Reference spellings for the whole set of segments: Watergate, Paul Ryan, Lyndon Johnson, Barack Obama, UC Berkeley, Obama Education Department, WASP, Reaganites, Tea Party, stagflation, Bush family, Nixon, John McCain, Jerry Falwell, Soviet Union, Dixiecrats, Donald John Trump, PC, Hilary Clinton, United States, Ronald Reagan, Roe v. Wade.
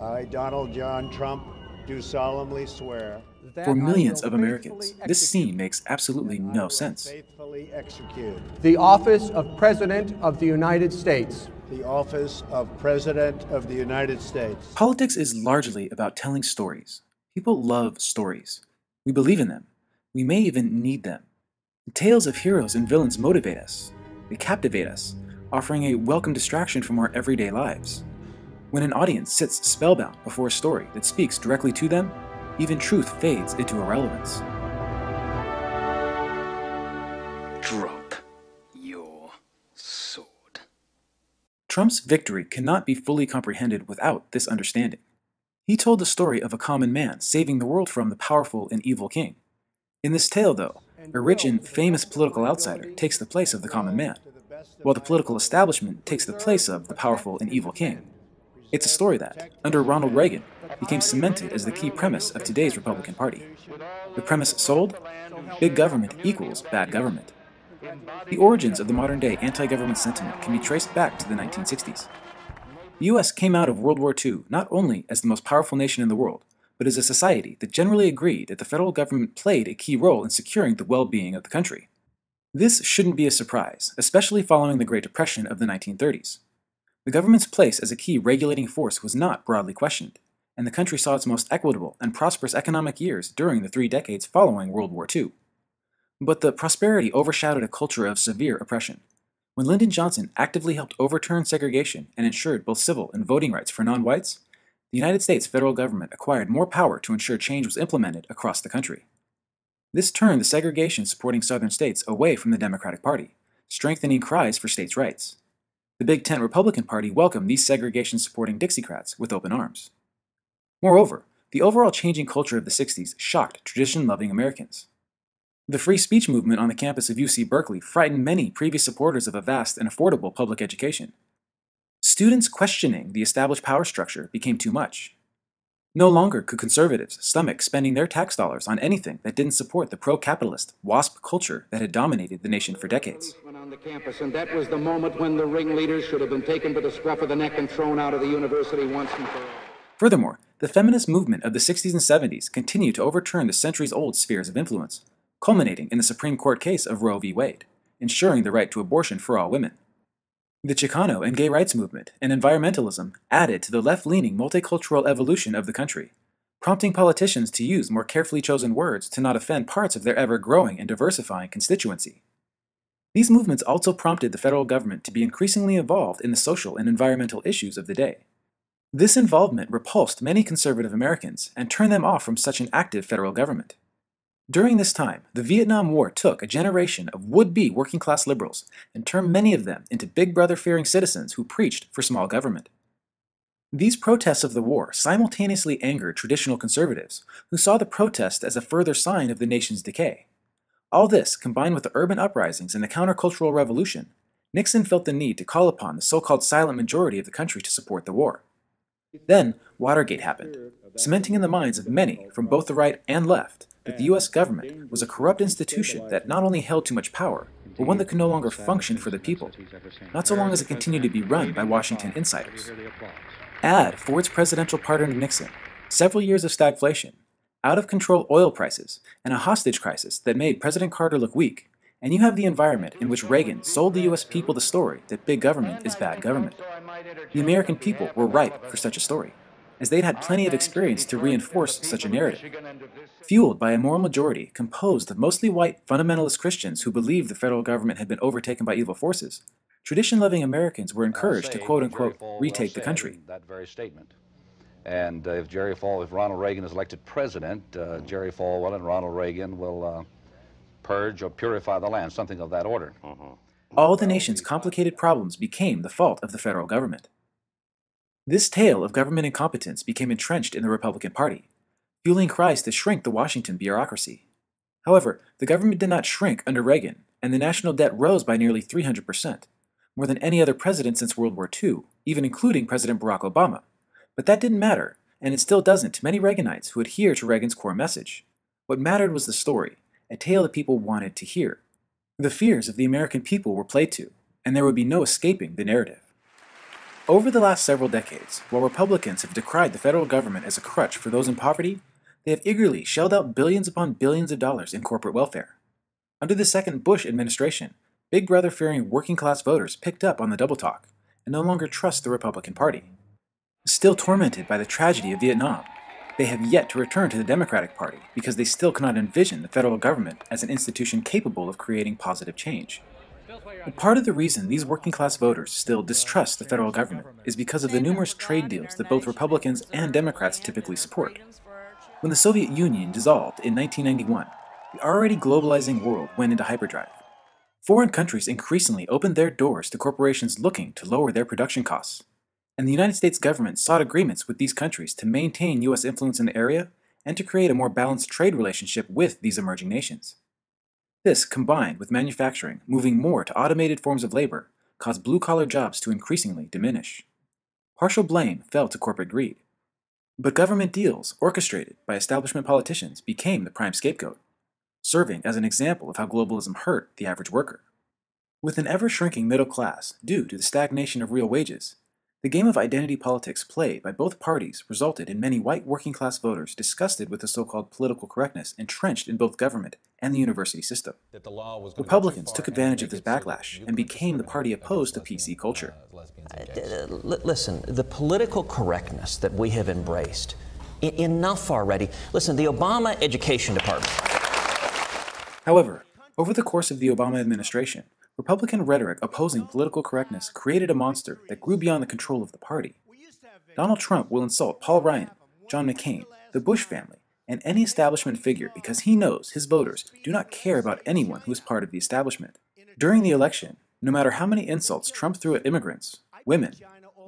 I, Donald John Trump, do solemnly swear. For millions of Americans, this scene makes absolutely no sense. The office of President of the United States. The office of President of the United States. Politics is largely about telling stories. People love stories. We believe in them. We may even need them. The tales of heroes and villains motivate us. They captivate us, offering a welcome distraction from our everyday lives. When an audience sits spellbound before a story that speaks directly to them, even truth fades into irrelevance. Drop your sword. Trump's victory cannot be fully comprehended without this understanding. He told the story of a common man saving the world from the powerful and evil king. In this tale, though, a rich and famous political outsider takes the place of the common man, while the political establishment takes the place of the powerful and evil king. It's a story that, under Ronald Reagan, became cemented as the key premise of today's Republican Party. The premise sold? Big government equals bad government. The origins of the modern-day anti-government sentiment can be traced back to the 1960s. The U.S. came out of World War II not only as the most powerful nation in the world, but as a society that generally agreed that the federal government played a key role in securing the well-being of the country. This shouldn't be a surprise, especially following the Great Depression of the 1930s. The government's place as a key regulating force was not broadly questioned, and the country saw its most equitable and prosperous economic years during the 3 decades following World War II. But the prosperity overshadowed a culture of severe oppression. When Lyndon Johnson actively helped overturn segregation and ensured both civil and voting rights for non-whites, the United States federal government acquired more power to ensure change was implemented across the country. This turned the segregation-supporting southern states away from the Democratic Party, strengthening cries for states' rights. The Big Tent Republican Party welcomed these segregation-supporting Dixiecrats with open arms. Moreover, the overall changing culture of the 60s shocked tradition-loving Americans. The free speech movement on the campus of UC Berkeley frightened many previous supporters of a vast and affordable public education. Students questioning the established power structure became too much. No longer could conservatives stomach spending their tax dollars on anything that didn't support the pro-capitalist, WASP culture that had dominated the nation for decades. On the campus, and that was the moment when the ringleaders should have been taken by the scruff of the neck and thrown out of the university once and for all. Furthermore, the feminist movement of the 60s and 70s continued to overturn the centuries-old spheres of influence, culminating in the Supreme Court case of Roe v. Wade, ensuring the right to abortion for all women. The Chicano and gay rights movement and environmentalism added to the left-leaning multicultural evolution of the country, prompting politicians to use more carefully chosen words to not offend parts of their ever-growing and diversifying constituency. These movements also prompted the federal government to be increasingly involved in the social and environmental issues of the day. This involvement repulsed many conservative Americans and turned them off from such an active federal government. During this time, the Vietnam War took a generation of would-be working-class liberals and turned many of them into Big Brother-fearing citizens who preached for small government. These protests of the war simultaneously angered traditional conservatives, who saw the protest as a further sign of the nation's decay. All this, combined with the urban uprisings and the countercultural revolution, Nixon felt the need to call upon the so-called silent majority of the country to support the war. Then, Watergate happened, cementing in the minds of many from both the right and left that the U.S. government was a corrupt institution that not only held too much power, but one that could no longer function for the people, not so long as it continued to be run by Washington insiders. Add Ford's presidential pardon Nixon, several years of stagflation, out-of-control oil prices, and a hostage crisis that made President Carter look weak, and you have the environment in which Reagan sold the U.S. people the story that big government is bad government. The American people were ripe for such a story, as they'd had plenty of experience to reinforce such a narrative. Fueled by a moral majority composed of mostly white fundamentalist Christians who believed the federal government had been overtaken by evil forces, tradition-loving Americans were encouraged to quote-unquote retake the country. That very statement. And if Ronald Reagan is elected president, Jerry Falwell and Ronald Reagan will purge or purify the land, something of that order. All the nation's complicated problems became the fault of the federal government. This tale of government incompetence became entrenched in the Republican Party, fueling cries to shrink the Washington bureaucracy. However, the government did not shrink under Reagan, and the national debt rose by nearly 300%, more than any other president since World War II, even including President Barack Obama. But that didn't matter, and it still doesn't to many Reaganites who adhere to Reagan's core message. What mattered was the story, a tale that people wanted to hear. The fears of the American people were played to, and there would be no escaping the narrative. Over the last several decades, while Republicans have decried the federal government as a crutch for those in poverty, they have eagerly shelled out billions upon billions of dollars in corporate welfare. Under the second Bush administration, Big Brother fearing working-class voters picked up on the double talk and no longer trust the Republican Party. Still tormented by the tragedy of Vietnam, they have yet to return to the Democratic Party because they still cannot envision the federal government as an institution capable of creating positive change. But part of the reason these working-class voters still distrust the federal government is because of the numerous trade deals that both Republicans and Democrats typically support. When the Soviet Union dissolved in 1991, the already globalizing world went into hyperdrive. Foreign countries increasingly opened their doors to corporations looking to lower their production costs, and the United States government sought agreements with these countries to maintain U.S. influence in the area and to create a more balanced trade relationship with these emerging nations. This, combined with manufacturing moving more to automated forms of labor, caused blue-collar jobs to increasingly diminish. Partial blame fell to corporate greed, but government deals orchestrated by establishment politicians became the prime scapegoat, serving as an example of how globalism hurt the average worker. With an ever-shrinking middle class due to the stagnation of real wages, the game of identity politics played by both parties resulted in many white working-class voters disgusted with the so-called political correctness entrenched in both government and the university system. Republicans took advantage of this backlash and became the party opposed to PC culture. Listen, the political correctness that we have embraced, enough already. Listen, the Obama Education Department. However, over the course of the Obama administration, Republican rhetoric opposing political correctness created a monster that grew beyond the control of the party. Donald Trump will insult Paul Ryan, John McCain, the Bush family, and any establishment figure because he knows his voters do not care about anyone who is part of the establishment. During the election, no matter how many insults Trump threw at immigrants, women,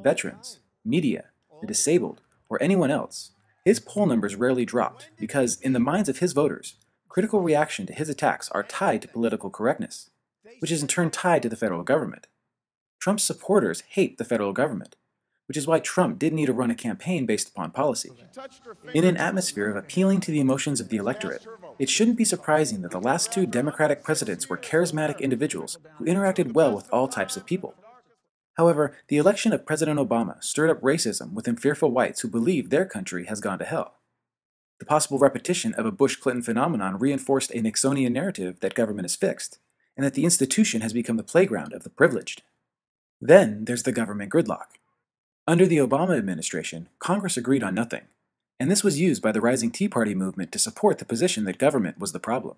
veterans, media, the disabled, or anyone else, his poll numbers rarely dropped because, in the minds of his voters, critical reaction to his attacks are tied to political correctness, which is in turn tied to the federal government. Trump's supporters hate the federal government, which is why Trump did need to run a campaign based upon policy. In an atmosphere of appealing to the emotions of the electorate, it shouldn't be surprising that the last two Democratic presidents were charismatic individuals who interacted well with all types of people. However, the election of President Obama stirred up racism within fearful whites who believe their country has gone to hell. The possible repetition of a Bush-Clinton phenomenon reinforced a Nixonian narrative that government is fixed, and that the institution has become the playground of the privileged. Then there's the government gridlock. Under the Obama administration, Congress agreed on nothing, and this was used by the rising Tea Party movement to support the position that government was the problem.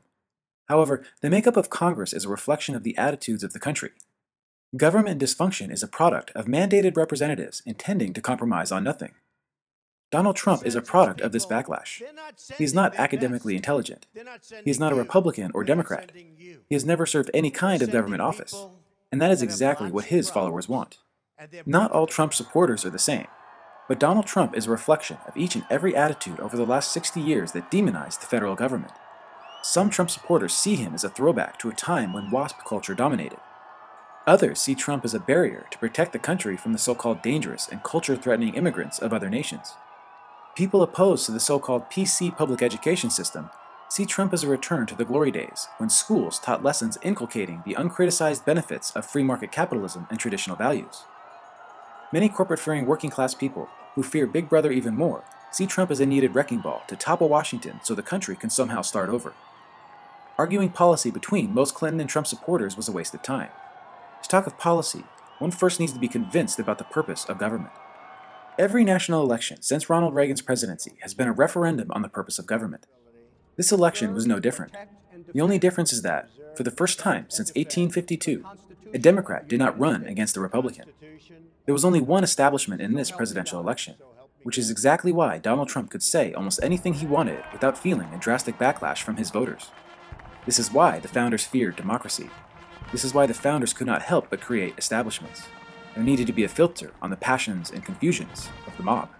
However, the makeup of Congress is a reflection of the attitudes of the country. Government dysfunction is a product of mandated representatives intending to compromise on nothing. Donald Trump is a product of this backlash. He is not academically intelligent. He is not a Republican or Democrat. He has never served any kind of government office. And that is exactly what his followers want. Not all Trump supporters are the same, but Donald Trump is a reflection of each and every attitude over the last 60 years that demonized the federal government. Some Trump supporters see him as a throwback to a time when WASP culture dominated. Others see Trump as a barrier to protect the country from the so-called dangerous and culture-threatening immigrants of other nations. People opposed to the so-called PC public education system see Trump as a return to the glory days when schools taught lessons inculcating the uncriticized benefits of free market capitalism and traditional values. Many corporate-fearing working-class people who fear Big Brother even more see Trump as a needed wrecking ball to topple Washington so the country can somehow start over. Arguing policy between most Clinton and Trump supporters was a waste of time. To talk of policy, one first needs to be convinced about the purpose of government. Every national election since Ronald Reagan's presidency has been a referendum on the purpose of government. This election was no different. The only difference is that, for the first time since 1852, a Democrat did not run against a Republican. There was only one establishment in this presidential election, which is exactly why Donald Trump could say almost anything he wanted without feeling a drastic backlash from his voters. This is why the founders feared democracy. This is why the founders could not help but create establishments. There needed to be a filter on the passions and confusions of the mob.